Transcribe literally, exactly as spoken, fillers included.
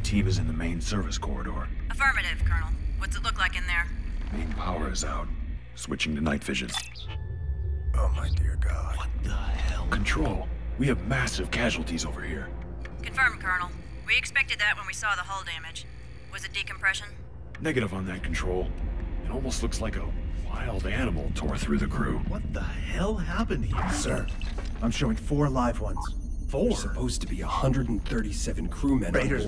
rescue team is in the main service corridor. Affirmative, Colonel. What's it look like in there? Main power is out. Switching to night vision. Oh my dear God. What the hell? Control, we have massive casualties over here. Confirmed, Colonel. We expected that when we saw the hull damage. Was it decompression? Negative on that, Control. It almost looks like a wild animal tore through the crew. What the hell happened here, sir? I'm showing four live ones. Four? There's supposed to be one hundred thirty-seven crewmen. Raiders.